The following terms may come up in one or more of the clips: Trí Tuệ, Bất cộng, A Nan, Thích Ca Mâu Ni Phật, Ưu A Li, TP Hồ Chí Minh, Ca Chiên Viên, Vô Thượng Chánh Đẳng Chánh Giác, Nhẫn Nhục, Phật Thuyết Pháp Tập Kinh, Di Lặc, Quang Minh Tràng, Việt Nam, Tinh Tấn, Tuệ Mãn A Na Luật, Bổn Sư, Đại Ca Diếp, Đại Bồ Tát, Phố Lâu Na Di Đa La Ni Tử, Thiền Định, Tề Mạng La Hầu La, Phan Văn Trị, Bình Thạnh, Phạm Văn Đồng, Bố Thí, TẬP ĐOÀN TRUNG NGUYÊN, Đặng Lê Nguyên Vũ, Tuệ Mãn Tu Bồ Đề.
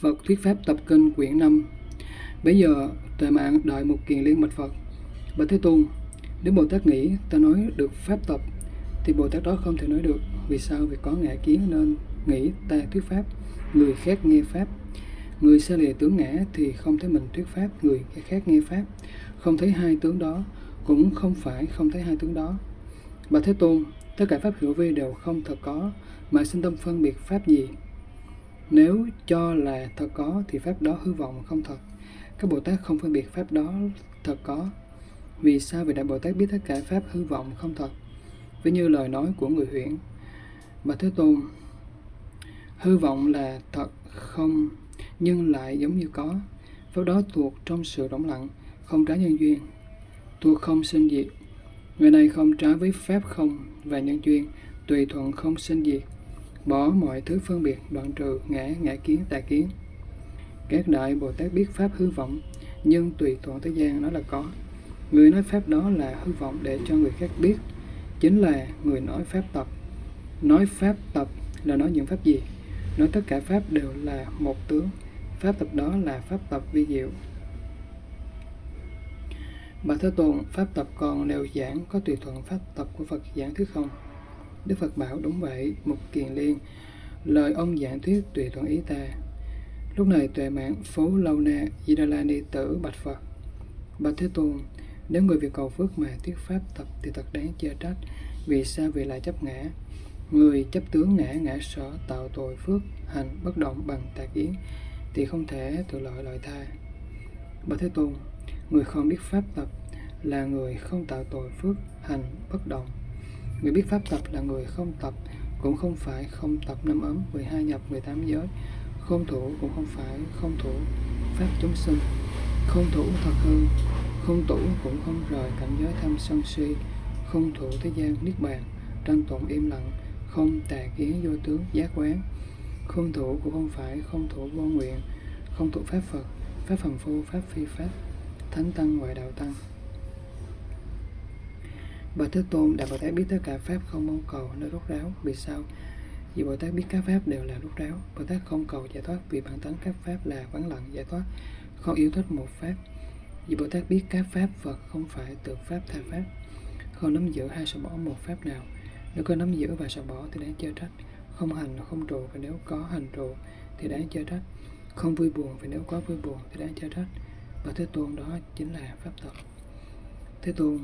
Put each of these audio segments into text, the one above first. Phật Thuyết Pháp Tập Kinh quyển 5. Bây giờ tề mạng đợi một kiền liên bạch Phật: Bạch Thế Tôn, nếu Bồ Tát nghĩ ta nói được pháp tập thì Bồ Tát đó không thể nói được. Vì sao? Vì có ngã kiến nên nghĩ ta thuyết pháp, người khác nghe pháp. Người xa lìa tướng ngã thì không thấy mình thuyết pháp, người khác nghe pháp. Không thấy hai tướng đó, cũng không phải không thấy hai tướng đó. Bạch Thế Tôn, tất cả pháp hữu vi đều không thật có, mà sinh tâm phân biệt pháp gì? Nếu cho là thật có thì pháp đó hư vọng không thật. Các Bồ Tát không phân biệt pháp đó thật có. Vì sao? Vì Đại Bồ Tát biết tất cả pháp hư vọng không thật, ví như lời nói của người huyễn. Bạch Thế Tôn, hư vọng là thật không, nhưng lại giống như có. Pháp đó thuộc trong sự rỗng lặng, không trái nhân duyên, thuộc không sinh diệt. Người này không trái với pháp không và nhân duyên, tùy thuận không sinh diệt, bỏ mọi thứ phân biệt, đoạn trừ ngã, ngã kiến, tà kiến. Các đại Bồ Tát biết pháp hư vọng, nhưng tùy thuận thế gian nó là có. Người nói pháp đó là hư vọng để cho người khác biết, chính là người nói pháp tập. Nói pháp tập là nói những pháp gì? Nói tất cả pháp đều là một tướng. Pháp tập đó là pháp tập vi diệu. Bạch Thế Tôn, pháp tập còn lều giảng có tùy thuận pháp tập của Phật giảng thuyết không? Đức Phật bảo: đúng vậy, một kiền liên, lời ông giảng thuyết tùy thuận ý ta. Lúc này tuệ mạng Phố Lâu Na Di Đa La Ni Tử bạch Phật: Bạch Thế Tôn, nếu người vì cầu phước mà thuyết pháp tập thì thật đáng chê trách. Vì sao? Vì lại chấp ngã. Người chấp tướng ngã, ngã sở tạo tội phước hành bất động bằng tà kiến thì không thể tự lợi lợi tha. Bạch Thế Tôn, người không biết pháp tập là người không tạo tội phước hành bất động. Người biết pháp tập là người không tập, cũng không phải không tập 5 ấm, 12 nhập, 18 giới, không thủ cũng không phải không thủ pháp chúng sinh. Không thủ thật hư, không thủ cũng không rời cảnh giới tham sân si, không thủ thế gian niết bàn, tranh tụng im lặng, không tà kiến vô tướng giác quán. Không thủ cũng không phải không thủ vô nguyện, không thủ pháp Phật, pháp phàm phu, pháp phi pháp, thánh tăng, ngoại đạo tăng. Bạch Thế Tôn, Đại Bồ Tát biết tất cả pháp không mong cầu nơi rốt ráo. Vì sao? Vì Bồ Tát biết các pháp đều là rốt ráo. Bồ Tát không cầu giải thoát vì bản tánh các pháp là vắng lặng giải thoát, không yêu thích một pháp. Vì Bồ Tát biết các pháp Phật không phải tự pháp tha pháp, không nắm giữ hay sợ bỏ một pháp nào. Nếu có nắm giữ và sợ bỏ thì đáng chê trách. Không hành không trụ, và nếu có hành trụ thì đáng chê trách. Không vui buồn, và nếu có vui buồn thì đáng chê trách. Và Thế Tôn, đó chính là pháp tập. Thế Tôn,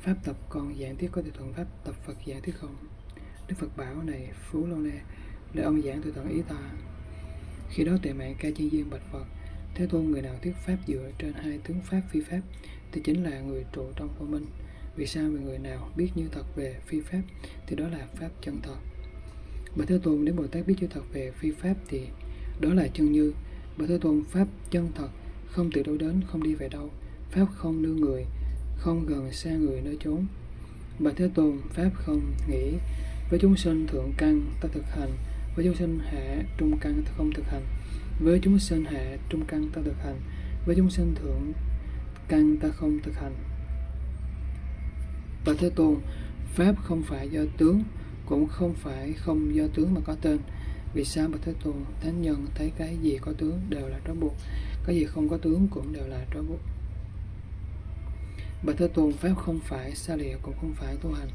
pháp tập còn giảng thuyết có tùy thuận pháp tập Phật giảng thuyết không? Đức Phật bảo: này Phú Lâu Na, để ông giảng tùy thuận ý ta. Khi đó tuệ mạng Ca Chiên Viên bạch Phật: Thế Tôn, người nào thuyết pháp dựa trên hai tướng pháp phi pháp thì chính là người trụ trong vô minh. Vì sao? Vì người nào biết như thật về phi pháp thì đó là pháp chân thật. Bạch Thế Tôn, nếu Bồ Tát biết như thật về phi pháp thì đó là chân như. Bạch Thế Tôn, pháp chân thật không từ đâu đến, không đi về đâu. Pháp không nương người, không gần xa người nơi chốn. Bạch Thế Tôn, pháp không nghĩ. Với chúng sinh thượng căn ta thực hành, với chúng sinh hạ trung căn ta không thực hành, với chúng sinh hạ trung căn ta thực hành, với chúng sinh thượng căn ta không thực hành. Bạch Thế Tôn, pháp không phải do tướng, cũng không phải không do tướng mà có tên. Vì sao? Bạch Thế Tôn, thánh nhân thấy cái gì có tướng đều là trói buộc, cái gì không có tướng cũng đều là trói buộc. Bạch Thế Tôn, pháp không phải xa lìa cũng không phải tu hành.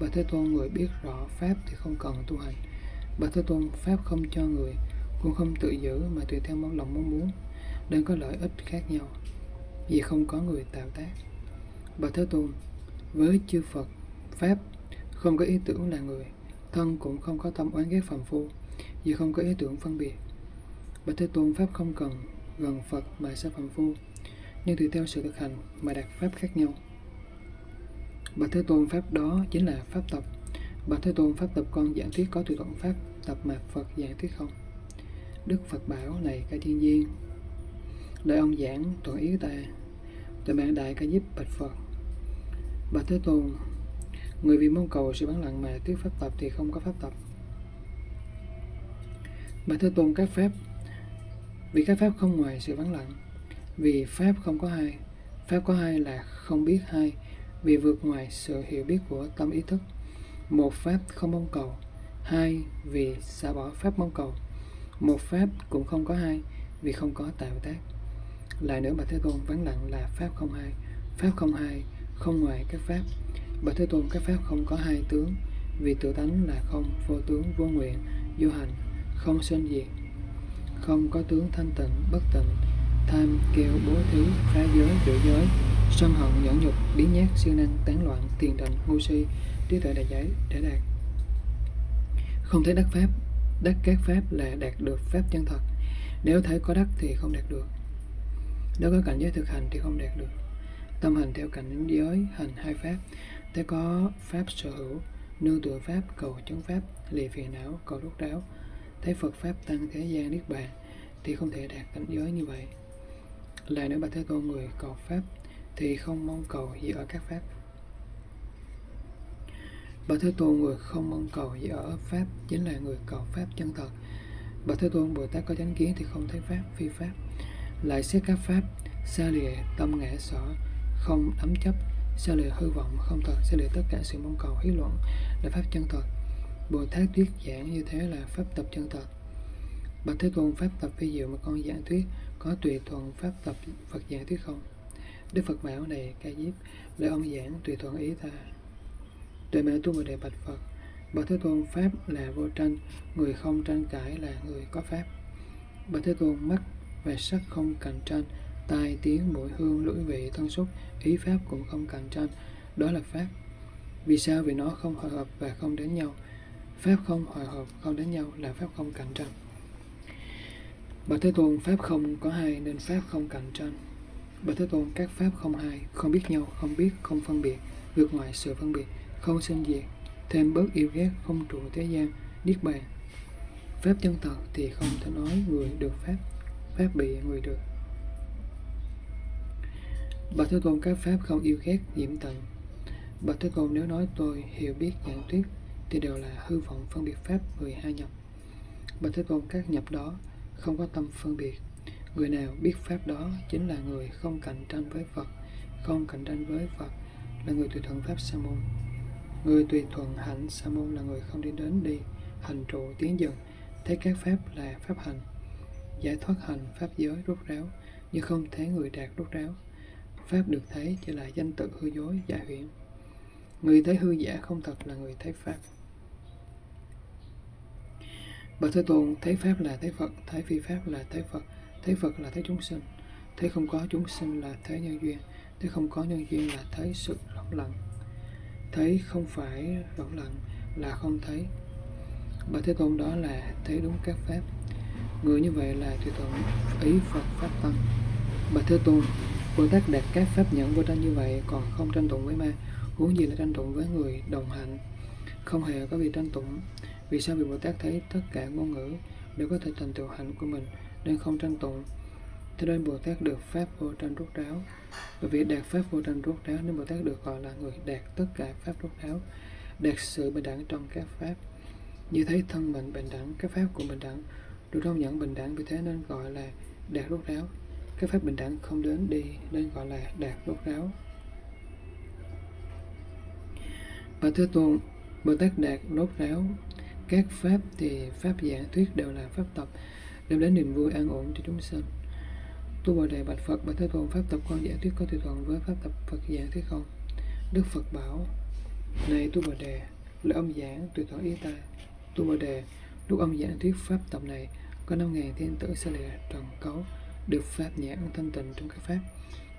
Bạch Thế Tôn, người biết rõ pháp thì không cần tu hành. Bạch Thế Tôn, pháp không cho người, cũng không tự giữ mà tùy theo mong lòng mong muốn, nên có lợi ích khác nhau, vì không có người tạo tác. Bạch Thế Tôn, với chư Phật, pháp không có ý tưởng là người, thân cũng không có tâm oán ghét phàm phu, vì không có ý tưởng phân biệt. Bạch Thế Tôn, pháp không cần gần Phật mà xa phàm phu, nhưng tùy theo sự thực hành mà đạt pháp khác nhau. Bạch Thế Tôn, pháp đó chính là pháp tập. Bạch Thế Tôn, pháp tập con giảng thuyết có tùy thuận pháp tập mà Phật giảng thuyết không? Đức Phật bảo: này Ca Chiên Viên, đợi ông giảng thuận ý ta. Tuệ mạng Đại Ca Diếp bạch Phật: Bạch Thế Tôn, người vì mong cầu sự vắng lặng mà thuyết pháp tập thì không có pháp tập. Bạch Thế Tôn, các pháp, vì các pháp không ngoài sự vắng lặng. Vì pháp không có hai, pháp có hai là không biết hai, vì vượt ngoài sự hiểu biết của tâm ý thức. Một, pháp không mong cầu. Hai, vì xả bỏ pháp mong cầu. một pháp cũng không có hai, vì không có tạo tác. Lại nữa Bạch Thế Tôn vắng lặng là pháp không hai. Pháp không hai, không ngoài các pháp. Bạch Thế Tôn, các pháp không có hai tướng, vì tự tánh là không, vô tướng, vô nguyện, vô hành, không sinh diệt. Không có tướng thanh tịnh, bất tịnh, tham, kiêu, bố thí, phá giới, trữ giới, sân hận, nhẫn nhục, biến nhát, siêu năng, tán loạn, tiền định, ngu si, trí tuệ đại giải để đạt. Không thể đắc pháp, đắc các pháp là đạt được pháp chân thật. Nếu thấy có đắc thì không đạt được. Nếu có cảnh giới thực hành thì không đạt được. Tâm hành theo cảnh giới hành hai pháp, thế có pháp sở hữu, nương tựa pháp, cầu chứng pháp, lìa phiền não, cầu rốt ráo, thấy Phật pháp tăng thế gian niết bàn thì không thể đạt cảnh giới như vậy. Lại nữa Bạch Thế Tôn, người cầu pháp thì không mong cầu gì ở các pháp. Bạch Thế Tôn, người không mong cầu gì ở pháp chính là người cầu pháp chân thật. Bạch Thế Tôn, Bồ Tát có chánh kiến thì không thấy pháp, phi pháp, lại xét các pháp, xa lìa tâm ngã sở, không ấm chấp, xa lìa hư vọng không thật, xa lìa tất cả sự mong cầu hí luận là pháp chân thật. Bồ Tát thuyết giảng như thế là pháp tập chân thật. Bạch Thế Tôn, pháp tập phi diệu mà con giảng thuyết có tùy thuận pháp tập Phật giảng thuyết không? Đức Phật bảo này Ca Diếp, lời ông giảng tùy thuận ý ta. Tuệ Mãn Tu Bồ Đề bạch Phật, Bạch Thế Tôn, pháp là vô tranh, người không tranh cãi là người có pháp. Bạch Thế Tôn, mắt và sắc không cạnh tranh, tai tiếng mũi hương lưỡi vị thân xúc ý pháp cũng không cạnh tranh, đó là pháp. Vì sao? Vì nó không hòa hợp và không đến nhau. Pháp không hòa hợp, không đến nhau là pháp không cạnh tranh. Bạch Thế Tôn, pháp không có hai nên pháp không cạnh tranh. Bạch Thế Tôn, các pháp không hai, không biết nhau, không biết, không phân biệt, vượt ngoài sự phân biệt, không sinh diệt, thêm bớt yêu ghét, không trụ thế gian, niết bàn. Pháp chân thật thì không thể nói người được pháp, pháp bị người được. Bạch Thế Tôn, các pháp không yêu ghét, diễm tận. Bạch Thế Tôn, nếu nói tôi hiểu biết giảng thuyết thì đều là hư vọng phân biệt pháp 12 nhập. Bạch Thế Tôn, các nhập đó không có tâm phân biệt. Người nào biết pháp đó chính là người không cạnh tranh với Phật, không cạnh tranh với Phật là người tùy thuận pháp sa môn. Người tùy thuận hạnh sa môn là người không đi đến đi, hành trụ tiến dần, thấy các pháp là pháp hành, giải thoát hành pháp giới rốt ráo, nhưng không thấy người đạt rốt ráo. Pháp được thấy chỉ là danh tự hư dối, giả huyễn. Người thấy hư giả không thật là người thấy pháp. Bạch Thế Tôn, thấy pháp là thấy Phật, thấy phi pháp là thấy Phật, thấy Phật là thấy chúng sinh, thấy không có chúng sinh là thấy nhân duyên, thấy không có nhân duyên là thấy sự lỏng lặng, thấy không phải lỏng lặng là không thấy. Bạch Thế Tôn, đó là thấy đúng các pháp. Người như vậy là tùy thuận ý Phật pháp tăng. Bạch Thế Tôn, Bồ Tát đạt các pháp nhẫn vô tranh như vậy còn không tranh tụng với ma, huống gì là tranh tụng với người đồng hạnh. Không hề có việc tranh tụng. Vì sao? Vì Bồ Tát thấy tất cả ngôn ngữ đều có thể thành tựu hạnh của mình nên không tranh tụng. Thế nên Bồ Tát được pháp vô tranh rốt ráo. Bởi vì đạt pháp vô tranh rốt ráo nên Bồ Tát được gọi là người đạt tất cả pháp rốt ráo, đạt sự bình đẳng trong các pháp. Như thấy thân mình bình đẳng, các pháp cũng bình đẳng, đủ thông nhận bình đẳng, vì thế nên gọi là đạt rốt ráo. Các pháp bình đẳng không đến đi nên gọi là đạt rốt ráo. Bạch Thế Tôn, Bồ Tát đạt rốt ráo các pháp thì pháp giảng thuyết đều là pháp tập, đem đến niềm vui an ổn cho chúng sinh. Tu Bồ Đề bạch Phật, Bạch Thế Tôn, pháp tập con giảng thuyết có tùy thuận với pháp tập Phật giảng thuyết không? Đức Phật bảo, này Tu Bồ Đề, lời ông giảng tùy thuận ý ta. Tu Bồ Đề, lúc ông giảng thuyết pháp tập này, có 5.000 thiên tử sa lìa trần cấu, được pháp nhãn thanh tịnh trong các pháp.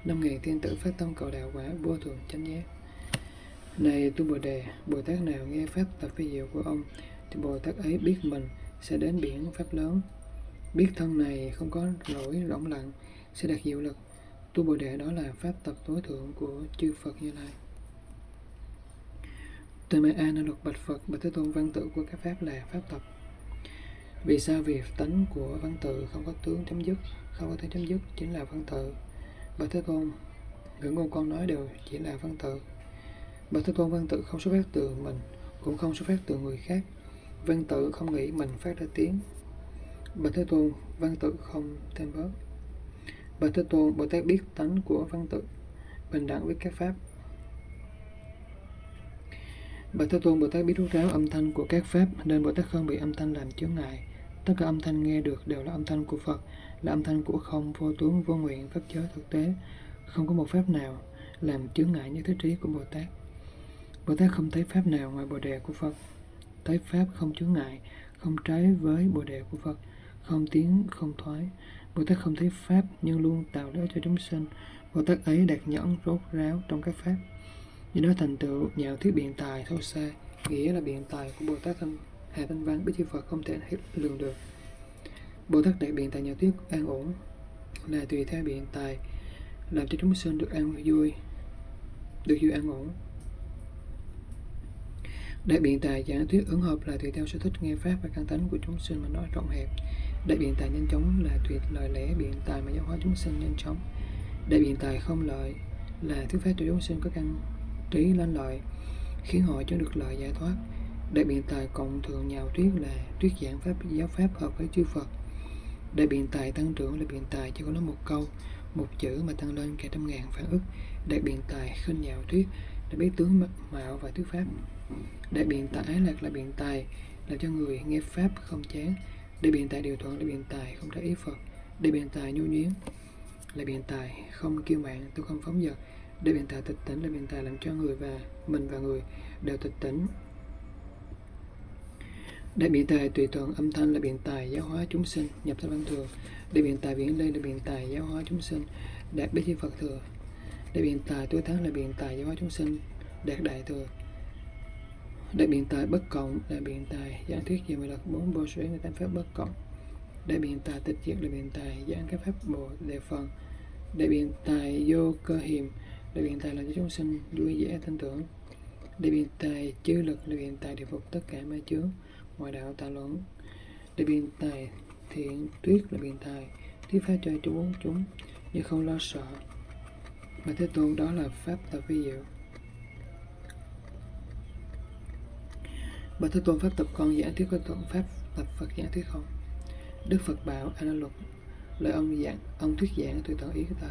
5.000 thiên tử phát tâm cầu đạo quả vô thường chánh giác. Này Tu Bồ Đề, Bồ Tát nào nghe pháp tập phi diệu của ông thì Bồ Tát ấy biết mình sẽ đến biển pháp lớn, biết thân này không có lỗi lỏng lặng, sẽ đạt diệu lực. Tu Bồ Đề, đó là pháp tập tối thượng của chư Phật Như Lai. Tuệ Mãn A Na Luật bạch Phật, Bạch Thế Tôn, văn tự của các pháp là pháp tập. Vì sao? Vì tánh của văn tự không có tướng chấm dứt, không có tướng chấm dứt chính là văn tự. Bạch Thế Tôn, ngữ ngôn con nói đều chỉ là văn tự. Bạch Thế Tôn, văn tự không xuất phát từ mình, cũng không xuất phát từ người khác. Văn tự không nghĩ mình phát ra tiếng. Bạch Thế Tôn, văn tự không thêm bớt. Bạch Thế Tôn, Bồ Tát biết tánh của văn tự, bình đẳng với các pháp. Bạch Thế Tôn, Bồ Tát biết rốt ráo âm thanh của các pháp nên Bồ Tát không bị âm thanh làm chướng ngại, Tất cả âm thanh nghe được đều là âm thanh của Phật, là âm thanh của không, vô tướng, vô nguyện, pháp giới thực tế. Không có một pháp nào làm chướng ngại như thế trí của Bồ Tát. Bồ Tát không thấy pháp nào ngoài Bồ Đề của Phật. Thấy pháp không chướng ngại, không trái với Bồ Đề của Phật, không tiến, không thoái. Bồ Tát không thấy pháp nhưng luôn tạo lẽ cho chúng sinh. Bồ Tát ấy đạt nhẫn, rốt ráo trong các pháp. Do đó thành tựu nhạo thuyết biện tài thâu xa, nghĩa là biện tài của Bồ Tát Hạ Thanh Văn Bí Chi Phật không thể hết lường được. Bồ Tát đại biện tài nhạo thuyết an ổn, là tùy theo biện tài làm cho chúng sinh được an vui, được vui an ổn. Đại biện tài giảng thuyết ứng hợp, là tùy theo sở thích nghe pháp và căn tánh của chúng sinh mà nói rộng hẹp. Đại biện tài nhanh chóng, là tùy lời lẽ biện tài mà giáo hóa chúng sinh nhanh chóng. Đại biện tài không lợi, là thuyết pháp cho chúng sinh có căn trí lanh lợi, khiến họ cho được lợi giải thoát. Đại biện tài cộng thượng nhào thuyết, là thuyết giảng pháp giáo pháp hợp với chư Phật. Đại biện tài tăng trưởng, là biện tài chỉ có nói một câu, một chữ mà tăng lên cả trăm ngàn phản ức. Đại biện tài khinh nhạo thuyết, đã biết tướng mạo và thuyết pháp. Đại biện tài ái lạc, là biện tài làm cho người nghe pháp không chán. Đại biện tài điều thuận, là biện tài không trái ý Phật. Đại biện tài nhu nhuyến, là biện tài không kiêu mạn, tôi không phóng dật. Đại biện tài tịch tỉnh, là biện tài làm cho người và mình và người đều tịch tỉnh. Đại biện tài tùy thuận âm thanh, là biện tài giáo hóa chúng sinh nhập thế văn thường. Đại biện tài viễn ly, là biện tài giáo hóa chúng sinh đạt Bí Chi Phật thừa. Đại biện tài tối thắng, là biện tài giáo hóa chúng sinh đạt đại thừa. Đại biện tài bất cộng, là biện tài giảng thuyết về 14 vô sở 18 pháp bất cộng. Đại biện tài tịch diệt, là biện tài giảng các pháp Bồ Đề phần. Đại biện tài vô cơ hiềm, là biện tài làm cho chúng sinh vui vẻ tin tưởng. Đại biện tài chư lực, là biện tài điều phục tất cả ma chướng ngoại đạo tà luận. Đại biện tài thiện tuyết, là biện tài thuyết pháp cho chúng nhưng không lo sợ mà Thế Tôn, đó là pháp thật vi diệu. Bà Thế Tôn pháp tập con giảng thuyết có thuận pháp tập Phật giảng thuyết không? Đức Phật bảo A La Luật, lời ông thuyết giảng tùy thuận ý của ta.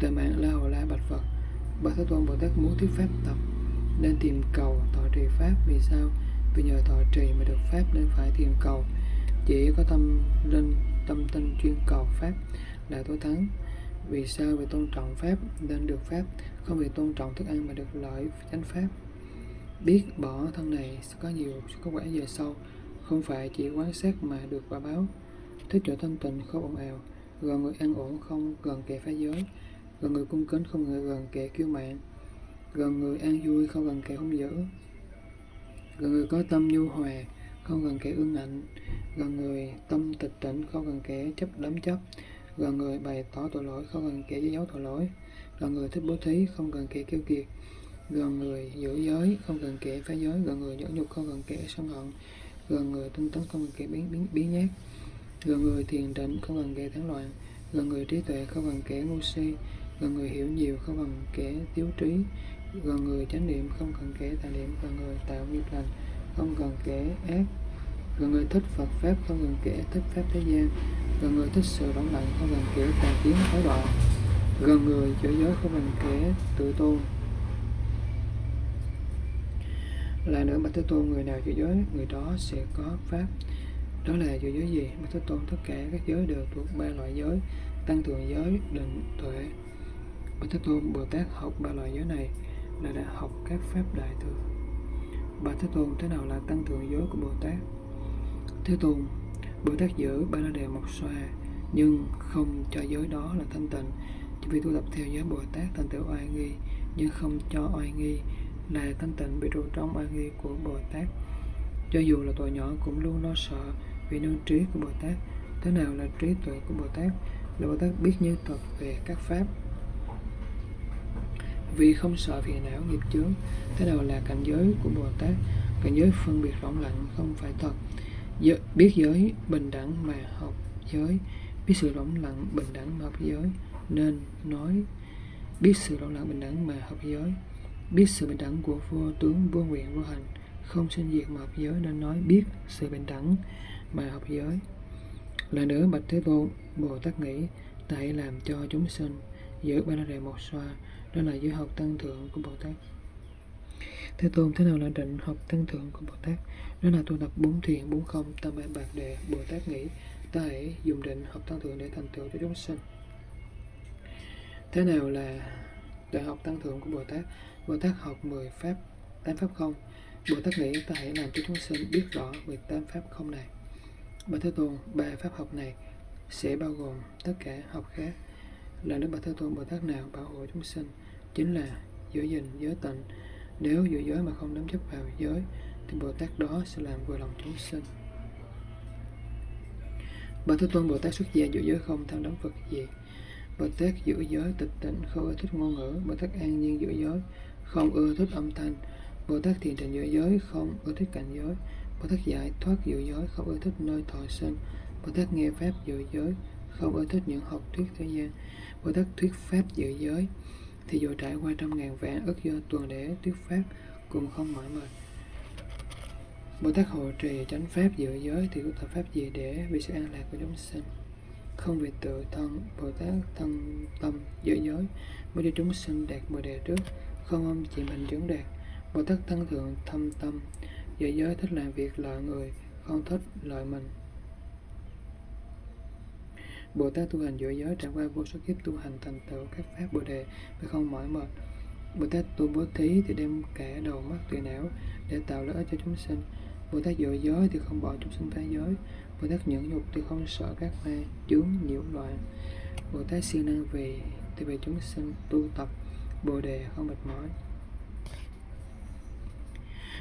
Tề Mạng La Hầu La bạch Phật, Bà Thế Tôn Bồ Tát muốn thuyết pháp tập nên tìm cầu thọ trì pháp. Vì sao? Vì nhờ thọ trì mà được pháp nên phải tìm cầu. Chỉ có tâm linh tâm tinh chuyên cầu pháp là tối thắng. Vì sao? Vì tôn trọng pháp nên được pháp, không vì tôn trọng thức ăn mà được lợi chánh pháp. Biết bỏ thân này sẽ có nhiều có quả về sau, không phải chỉ quán sát mà được quả báo. Thích chỗ thanh tịnh không ồn ào, gần người an ổn không gần kẻ phá giới, gần người cung kính không gần kẻ kiêu mạn, gần người an vui không gần kẻ hung dữ, gần người có tâm nhu hòa không gần kẻ ương ngạnh, gần người tâm tịch tịnh không gần kẻ chấp đắm chấp, gần người bày tỏ tội lỗi không gần kẻ che giấu tội lỗi, gần người thích bố thí không gần kẻ keo kiệt, gần người giữ giới không gần kẻ phá giới, gần người nhẫn nhục không gần kẻ sân hận, gần người tinh tấn không gần kẻ biến nhát, gần người thiền định không gần kẻ tán loạn, gần người trí tuệ không gần kẻ ngu si, gần người hiểu nhiều không gần kẻ thiếu trí, gần người chánh niệm không gần kẻ tà niệm, gần người tạo nghiệp lành không gần kẻ ác, gần người thích Phật pháp không gần kẻ thích pháp thế gian, gần người thích sự rỗng lặng không gần kẻ tà kiến thái đoạn, gần người giữ giới không gần kẻ tự tôn. Lại nữa, Bạch Thế Tôn, người nào giữ giới người đó sẽ có pháp. Đó là giữ giới gì? Bạch Thế Tôn, tất cả các giới đều thuộc ba loại giới: tăng thượng giới, định, tuệ. Bạch Thế Tôn, Bồ Tát học ba loại giới này là đã học các pháp đại thừa. Bạch Thế Tôn, thế nào là tăng thượng giới của Bồ Tát? Thế Tôn, Bồ Tát giữ ba la đề mộc xoa nhưng không cho giới đó là thanh tịnh, chỉ vì tu tập theo giới Bồ Tát thành tựu oai nghi, nhưng không cho oai nghi là thanh tịnh bị trụ trong oai nghi của Bồ Tát. Cho dù là tội nhỏ cũng luôn lo sợ vì nương trí của Bồ Tát. Thế nào là trí tuệ của Bồ Tát? Là Bồ Tát biết như thật về các pháp, vì không sợ phiền não nghiệp chướng. Thế nào là cảnh giới của Bồ Tát? Cảnh giới phân biệt rỗng lặng không phải thật. Biết giới bình đẳng mà học giới, biết sự rỗng lặng bình đẳng mà học giới, nên nói biết sự rỗng lặng bình đẳng mà học giới. Biết sự bình đẳng của vô tướng, vô nguyện, vô hành, không sinh diệt mà hợp giới, nên nói biết sự bình đẳng mà hợp giới. Là nữa, Bạch Thế Tôn, Bồ Tát nghĩ tại làm cho chúng sinh giữ ba la đề mộc xoa, đó là giới học tăng thượng của Bồ Tát. Thế Tôn, thế nào là định học tăng thượng của Bồ Tát? Đó là tu tập bốn thiền, bốn không, tam mạng bạc đề, Bồ Tát nghĩ. Ta hãy dùng định học tăng thượng để thành tựu cho chúng sinh. Thế nào là đại học tăng thượng của Bồ Tát? Bồ Tát học 10 pháp, 8 pháp không. Bồ Tát nghĩ ta hãy làm cho chúng sinh biết rõ 18 pháp không này. Bạch Thế Tôn, ba pháp học này sẽ bao gồm tất cả học khác. Là đức Bạch Thế Tôn, Bồ Tát nào bảo hộ chúng sinh? Chính là giữ gìn giới tịnh. Nếu giữ giới mà không nắm chấp vào giới thì Bồ Tát đó sẽ làm vừa lòng chúng sinh. Bạch Thế Tôn, Bồ Tát xuất gia giữ giới không tham đắm vật gì. Bồ Tát giữ giới tịch tịnh, không ưa thích ngôn ngữ. Bồ Tát an nhiên giữ giới, không ưa thích âm thanh. Bồ Tát thiền định giữ giới, không ưa thích cảnh giới. Bồ Tát giải thoát giữ giới, không ưa thích nơi thọ sinh. Bồ Tát nghe pháp giữ giới, không ưa thích những học thuyết thế gian. Bồ Tát thuyết pháp giữ giới thì dù trải qua trăm ngàn vạn ức do tuần để thuyết pháp cũng không mỏi mệt. Bồ Tát hộ trì chánh pháp giữ giới thì có tập pháp gì để vì sự an lạc của chúng sinh? Không vì tự thân, Bồ Tát thân tâm giữ giới mới để chúng sinh đạt bồ đề trước, không ông chỉ mình chứng đạt. Bồ Tát tăng thượng thâm tâm giữ giới, thích làm việc lợi người, không thích lợi mình. Bồ Tát tu hành giữ giới trải qua vô số kiếp tu hành thành tựu các pháp bồ đề mà không mỏi mệt. Bồ Tát tu bố thí thì đem cả đầu mắt tùy não để tạo lợi ích cho chúng sinh. Bồ Tát giữ giới thì không bỏ chúng sinh phá giới. Bồ Tát nhẫn nhục thì không sợ các ma chướng nhiễu loạn. Bồ Tát siêng năng vì thì về chúng sinh tu tập bồ đề không mệt mỏi.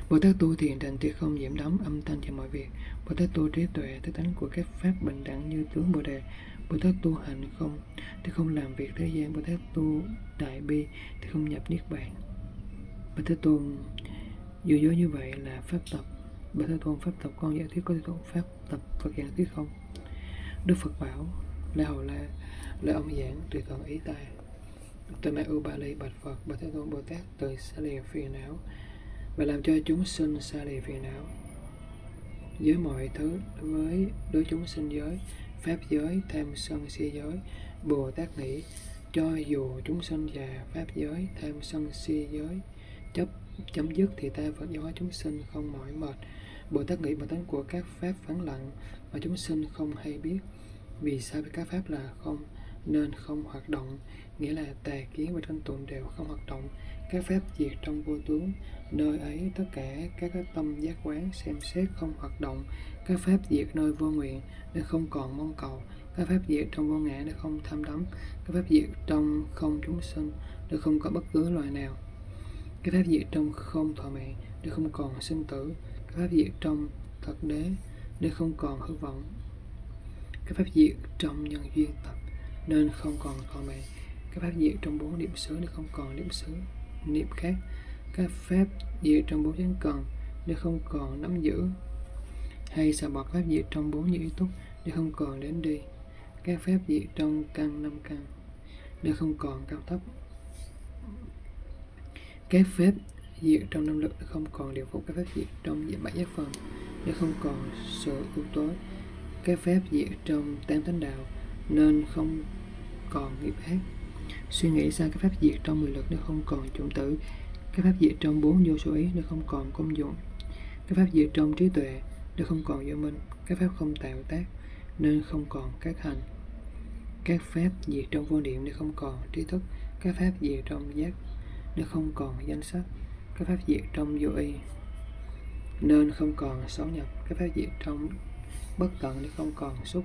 Bồ Tát tu thiền định thì không nhiễm đắm âm thanh cho mọi việc. Bồ Tát tu trí tuệ tức tánh của các pháp bình đẳng như tướng bồ đề. Bồ Tát tu hành không thì không làm việc thế gian. Bồ Tát tu đại bi thì không nhập niết bàn. Bồ Tát tu dù dối như vậy là pháp tập. Bạch Thế Tôn, pháp tập con giải thuyết có thể có pháp tập Phật giảng thuyết không? Đức Phật bảo, La Hầu La, lời ông giảng tùy thuận ý ta. Tôi mang ưu ba ly bạch Phật, Bạch Thế Tôn, Bồ Tát từ xa lìa phiền não và làm cho chúng sinh xa lìa phiền não. Với mọi thứ, với đối chúng sinh giới, pháp giới, tham sân si giới, Bồ Tát nghĩ cho dù chúng sinh và pháp giới, tham sân si giới chấp chấm dứt thì ta vẫn giáo hóa chúng sinh không mỏi mệt. Bồ Tát nghĩ bản tánh của các pháp vắng lặng mà chúng sinh không hay biết. Vì sao các pháp là không nên không hoạt động, nghĩa là tà kiến và tranh tụng đều không hoạt động. Các pháp diệt trong vô tướng, nơi ấy tất cả các tâm giác quán xem xét không hoạt động. Các pháp diệt nơi vô nguyện nên không còn mong cầu. Các pháp diệt trong vô ngã nên không tham đắm. Các pháp diệt trong không chúng sinh nên không có bất cứ loài nào. Các pháp diệt trong không thọ mạng để không còn sinh tử. Các pháp diệt trong thật đế để không còn hư vọng. Các pháp diệt trong nhân duyên tập nên không còn thọ mạng. Các pháp diệt trong bốn niệm xứ để không còn niệm xứ niệm khác. Các pháp diệt trong bốn chánh cần để không còn nắm giữ hay xả bỏ. Các pháp diệt trong bốn nhị túc để không còn đến đi. Các pháp diệt trong căn năm căn để không còn cao thấp. Các phép diệt trong năm lực không còn điều phục. Các phép diệt trong diện bãi giác phần để không còn sự u tối. Các phép diệt trong tam thánh đạo nên không còn nghiệp ác. Suy nghĩ sao các phép diệt trong 10 lực nó không còn chủng tử. Các phép diệt trong 4 vô số ý nó không còn công dụng. Các phép diệt trong trí tuệ nó không còn vô minh. Các phép không tạo tác nên không còn các hành. Các phép diệt trong vô niệm nó không còn trí thức. Các phép diệt trong giác nó không còn danh sắc. Các pháp diệt trong vô y nên không còn xấu nhập. Các pháp diệt trong bất tận nó không còn xúc.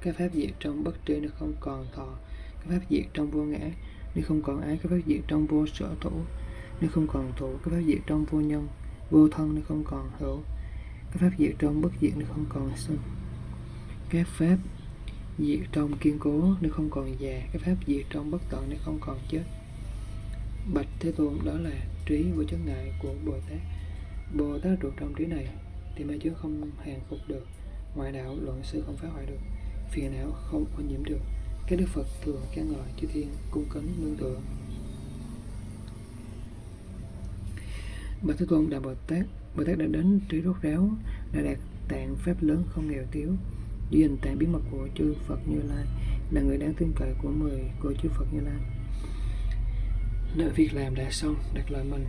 Các pháp diệt trong bất tri nó không còn thọ. Các pháp diệt trong vô ngã nó không còn ái. Các pháp diệt trong vô sở thủ nó không còn thủ. Các pháp diệt trong vô nhân vô thân nó không còn hữu. Các pháp diệt trong bất diệt nó không còn sinh. Các pháp diệt trong kiên cố nó không còn già. Các pháp diệt trong bất tận nó không còn chết. Bạch Thế Tôn, đó là trí vô chướng ngại của Bồ Tát. Bồ Tát trụ trong trí này thì ma chướng không hàng phục được, ngoại đạo luận sư không phá hoại được, phiền não không ô nhiễm được. Các đức Phật thường ca ngợi, chư thiên cung kính nương tựa. Bạch Thế Tôn, Đại Bồ Tát đã đến trí rốt ráo, đã đạt tạng pháp lớn không nghèo thiếu, duy hình tạng bí mật của chư Phật Như Lai, là người đáng tin cậy của chư Phật Như Lai. Nơi việc làm đã xong, đạt lợi mình,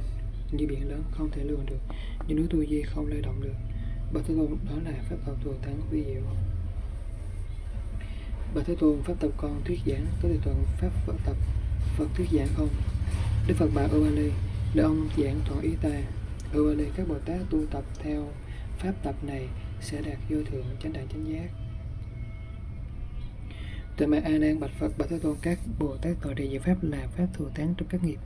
như biển lớn không thể lường được, như núi Tu Di không lay động được. Bậc Thế Tôn, đó là pháp học thù thắng vi diệu. Bậc Thế Tôn, pháp tập con thuyết giảng có thể thuận pháp Phật tập Phật thuyết giảng không? Đức Phật bảo Ưu A Li, để ông giảng thuận ý ta. Ưu A Li, các Bồ Tát tu tập theo pháp tập này sẽ đạt vô thượng chánh đẳng chánh giác. Từ mà A Nan bạch Phật, Bậc Thế Tôn, các Bồ Tát thọ trì diệu pháp là pháp thù thắng trong các nghiệp.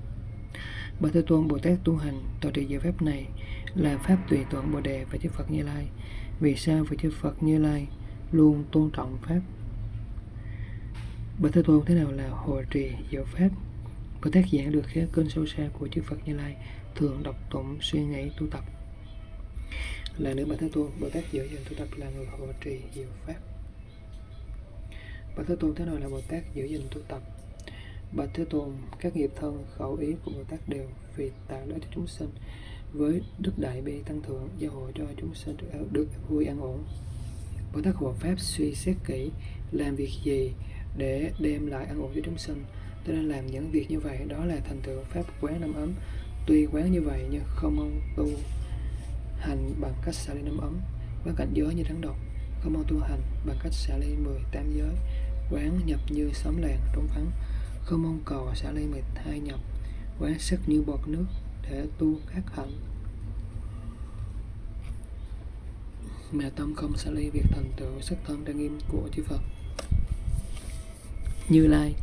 Bậc Thế Tôn, Bồ Tát tu hành thọ trì diệu pháp này là pháp tùy thuận Bồ Đề và chư Phật Như Lai. Vì sao? Vì chư Phật Như Lai luôn tôn trọng pháp. Bậc Thế Tôn, thế nào là hộ trì diệu pháp? Bậc tác giảng được khế kênh sâu xa của chư Phật Như Lai, thường đọc tụng suy nghĩ tu tập. Là nữ Bậc Thế Tôn, Bồ Tát giữ gìn tu tập là người hộ trì diệu pháp. Bậc Thế Tôn, thế nào là Bồ Tát giữ gìn tu tập? Bậc Thế Tôn, các nghiệp thân, khẩu ý của Bồ Tát đều vì tạo lợi cho chúng sinh, với đức đại bi tăng thượng gia hộ cho chúng sinh được vui an ổn. Bồ Tát hộ pháp suy xét kỹ làm việc gì để đem lại an ổn cho chúng sinh, cho nên làm những việc như vậy đó là thành tựu pháp quán năm ấm. Tuy quán như vậy nhưng không mong tu hành bằng cách xả ly năm ấm, quán cảnh giới như rắn độc, không mong tu hành bằng cách xả ly 18 giới, quán nhập như xóm làng trống vắng, không mong cầu xả ly 12 nhập, quán sắc như bọt nước để tu các hạnh mà tâm không xả ly việc thành tựu sắc thân trang nghiêm của chư Phật Như Lai.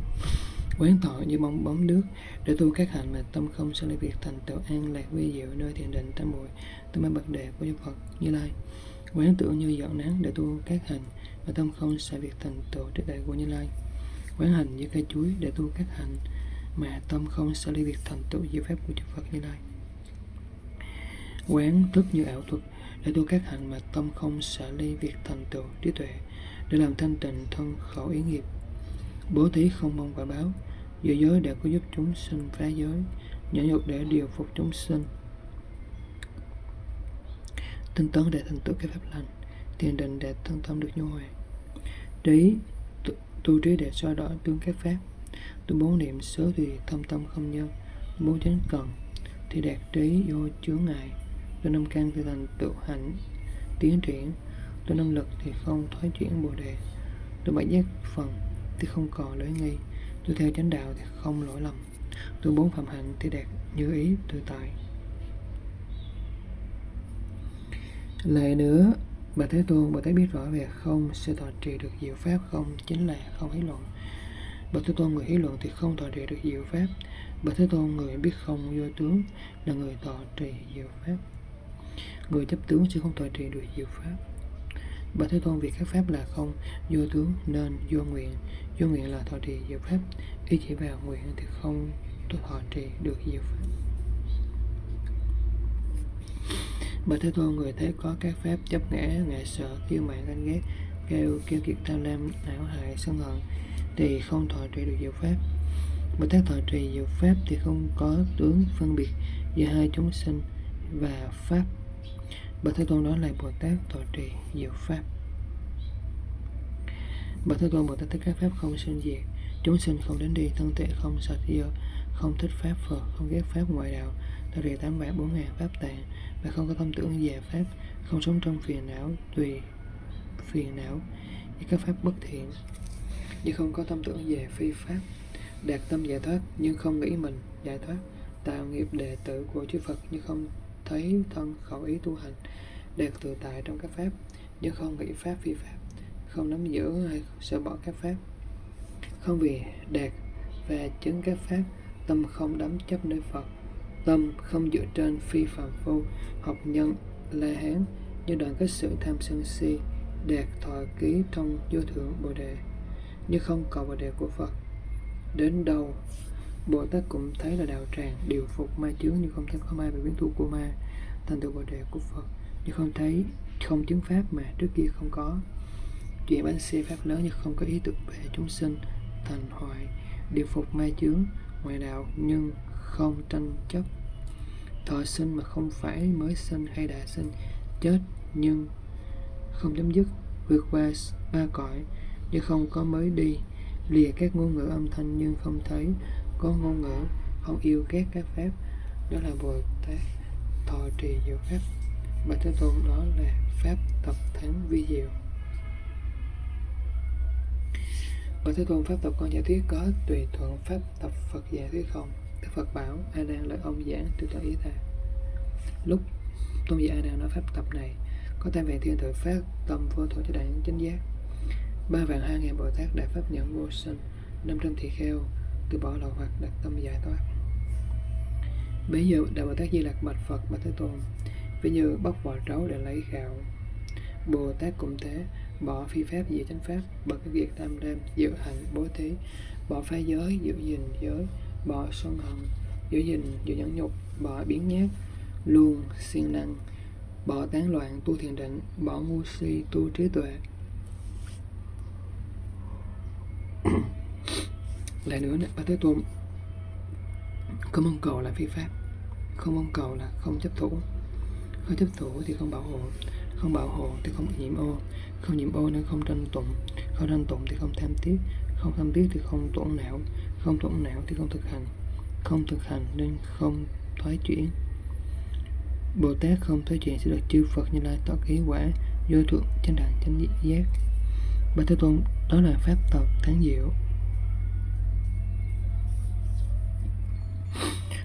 Quán thọ như bong bóng nước để tu các hạnh mà tâm không xả ly việc thành tựu an lạc vi diệu nơi thiền định tam muội tâm an bậc đề của chư Phật Như Lai. Quán tưởng như giọt nắng để tu các hạnh mà tâm không xả việc thành tựu trí tuệ của Như Lai. Quán hành như cây chuối để tu các hạnh mà tâm không xả ly việc thành tựu diệu pháp của chư Phật Như Lai. Quán thức như ảo thuật để tu các hạnh mà tâm không xả ly việc thành tựu trí tuệ để làm thanh tịnh thân khẩu ý nghiệp. Bố thí không mong quả báo, giữ giới để có giúp chúng sinh phá giới, nhẫn nhục để điều phục chúng sinh, tinh tấn để thành tựu các pháp lành, thiền định để thân tâm được nhu hòa, trí tu trí để soi rõ tướng các pháp, tu bốn niệm xứ thì thâm tâm không nhân, bốn chánh cần thì đạt trí vô chướng ngại, tu năm căn thì thành tựu hạnh tiến triển, tu năm lực thì không thoái chuyển bồ đề, tu bát giác phần thì không còn lưỡi nghi, tôi theo chánh đạo thì không lỗi lầm, tôi bốn phạm hạnh thì đạt như ý tự tại. Lại nữa, Bậc Thế Tôn, Bồ Tát biết rõ về không sẽ thọ trì được diệu pháp không, chính là không hí luận. Bậc Thế Tôn, người hí luận thì không thọ trì được diệu pháp. Bậc Thế Tôn, người biết không vô tướng là người thọ trì diệu pháp. Người chấp tướng sẽ không thọ trì được diệu pháp. Bậc Thế Tôn, vì các pháp là không vô tướng nên vô nguyện là thọ trì diệu pháp, ý chỉ vào nguyện thì không thọ trì được diệu pháp. Bậc Thế Tôn, người thấy có các pháp chấp ngã, ngại sợ, kiêu mạn, ganh ghét, kêu kiệt, tham lam, não hại, sân hận thì không thọ trì được diệu pháp. Bậc Thế thọ trì diệu pháp thì không có tướng phân biệt giữa hai chúng sinh và pháp. Bậc Thế Tôn, đó là Bồ Tát thọ trì diệu pháp. Bậc Thế Tôn, Bồ Tát thích các pháp không sinh diệt, chúng sinh không đến đi, thân tệ không sạch dơ, không thích pháp Phật, không ghét pháp ngoại đạo, thọ trì 8 vạn 4 ngàn pháp tạng và không có tâm tưởng về pháp, không sống trong phiền não, tùy phiền não với các pháp bất thiện, nhưng không có tâm tưởng về phi pháp, đạt tâm giải thoát nhưng không nghĩ mình giải thoát, tạo nghiệp đệ tử của chư Phật nhưng không thấy thân khẩu ý tu hành, đạt tự tại trong các pháp nhưng không nghĩ pháp phi pháp, không nắm giữ hay sợ bỏ các pháp, không vì đạt và chứng các pháp, tâm không đắm chấp nơi Phật, tâm không dựa trên phi phàm phu, học nhân la hán như đoạn kết sự tham sân si, đạt thọ ký trong vô thượng bồ đề nhưng không cầu bồ đề của Phật. Đến đâu Bồ Tát cũng thấy là đạo tràng, điều phục ma chướng nhưng không thấy có ma và biến tu của ma, thành tựu bồ đề của Phật nhưng không thấy, không chứng pháp mà trước kia không có, chuyện bánh xe pháp lớn nhưng không có ý tưởng về chúng sinh thành hoại, điều phục ma chướng ngoại đạo nhưng không tranh chấp, thọ sinh mà không phải mới sinh hay đã sinh, chết nhưng không chấm dứt, vượt qua ba cõi nhưng không có mới đi, lìa các ngôn ngữ âm thanh nhưng không thấy có ngôn ngữ, không yêu ghét các pháp, đó là Bồ Tát thọ trì diệu pháp. Bạch Thế Tôn, đó là pháp tập thắng vi diệu. Bạch Thế Tôn, pháp tập con giả thuyết có tùy thuận pháp tập Phật giả thuyết không? Đức Phật bảo: A Nan, lời ông giảng tôi tỏ ý ta. Lúc tôn giả A Nan nói pháp tập này, có tam vạn thiên tự phát tâm vô thổ cho đại nhân chánh giác, 3.2.000 Bồ Tát đại pháp nhẫn vô sinh, 500 tỳ kheo từ bỏ lậu hoặc đặt tâm giải thoát. Bây giờ Đại Bồ Tát Di Lặc bạch Phật: Bạch Thế Tôn, ví như bóc vỏ trấu để lấy gạo, Bồ Tát cũng thế, bỏ phi pháp giữ chánh pháp, bỏ cái việc tham lam giữ hạnh bố thí, bỏ phá giới giữ gìn giới, bỏ sân hận giữ gìn giữ nhẫn nhục, bỏ biến nhát luôn siêng năng, bỏ tán loạn tu thiền định, bỏ ngu si tu trí tuệ. Lại nữa, Bạch Thế Tôn, không mong cầu là phi pháp, không mong cầu là không chấp thủ, không chấp thủ thì không bảo hộ, không bảo hộ thì không nhiễm ô, không nhiễm ô nên không tranh tụng, không tranh tụng thì không tham tiếc, không tham tiếc thì không tổn não, không tổn não thì không thực hành, không thực hành nên không thoái chuyển. Bồ Tát không thoái chuyển sẽ được chư Phật Như Lai tỏ ký quả vô thượng chánh đẳng chánh giác. Bạch Thế Tôn, đó là pháp tập thắng diệu.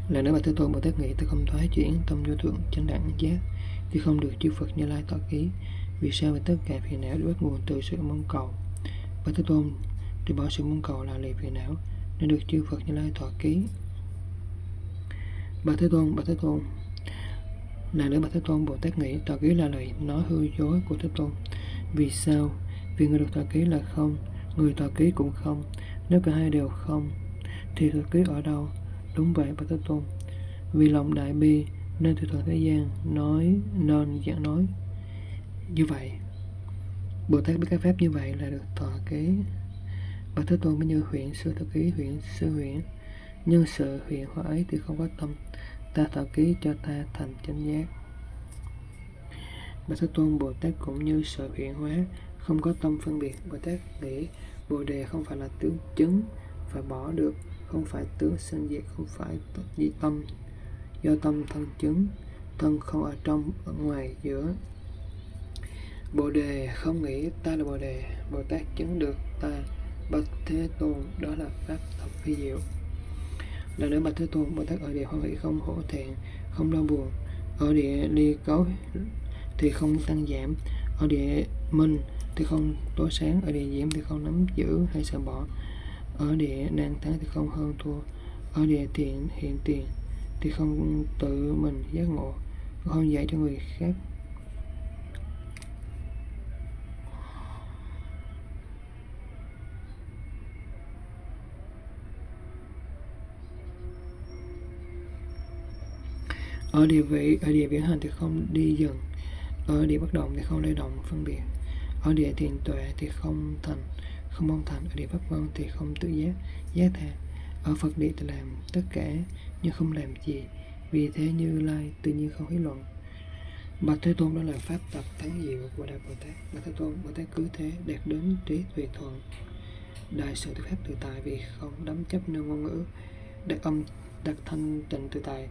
Là nếu Bạch Thế Tôn, Bồ Tát nghĩ tôi không thoái chuyển tâm vô thượng chánh đẳng giác thì không được chư Phật Như Lai tỏ ký. Vì sao? Vì tất cả phiền não đều bắt nguồn từ sự mong cầu. Bạch Thế Tôn, từ bỏ sự mong cầu là lìa phiền não nên được chư Phật Như Lai tỏ ký. Bạch Thế Tôn, là nếu Bạch Thế Tôn, Bồ Tát nghĩ tỏ ký là lời nói hư dối của Thế Tôn. Vì sao? Vì người được tỏ ký là không, người tỏ ký cũng không. Nếu cả hai đều không thì tỏ ký ở đâu? Đúng vậy Bạch Thế Tôn, vì lòng đại bi nên từ thời thế gian nên giảng nói. Như vậy Bồ Tát biết các pháp như vậy là được thọ ký. Bạch Thế Tôn, như huyện sư thọ ký huyện sư huyện, nhưng sự huyện hóa ấy thì không có tâm, ta thọ ký cho ta thành chánh giác. Bạch Thế Tôn, Bồ Tát cũng như sự huyện hóa, không có tâm phân biệt. Bồ Tát nghĩ Bồ Đề không phải là tướng chứng phải bỏ được, không phải tướng sinh diệt, không phải di tâm, do tâm thân chứng, thân không ở trong, ở ngoài, giữa. Bồ Đề không nghĩ ta là Bồ Đề, Bồ Tát chứng được ta. Bạch Thế Tôn, đó là pháp tập vi diệu. Là nữa Bạch Thế Tôn, Bồ Tát ở địa hoan hỷ không hổ thẹn, không đau buồn, ở địa ly cấu thì không tăng giảm, ở địa minh thì không tối sáng, ở địa diễm thì không nắm giữ hay sợ bỏ, ở địa nan thắng thì không hơn thua, ở địa thiện hiện tiền thì không tự mình giác ngộ, không dạy cho người khác. Ở địa viễn hành thì không đi dần, ở địa bất động thì không lay động phân biệt, ở địa thiền tuệ thì không mong thành, ở địa pháp vân thì không tự giác giác tha, ở Phật địa thì làm tất cả nhưng không làm gì, vì thế Như Lai tự nhiên không hối luận. Bạch Thế Tôn, đó là pháp tập thắng diệu của Đại Bồ Tát. Bạch Thế Tôn, Bồ Tát cứ thế đạt đến trí tuệ thuận, đại sự tự pháp tự tại, vì không đắm chấp nơi ngôn ngữ, đạt âm đạt thanh tịnh tự tại,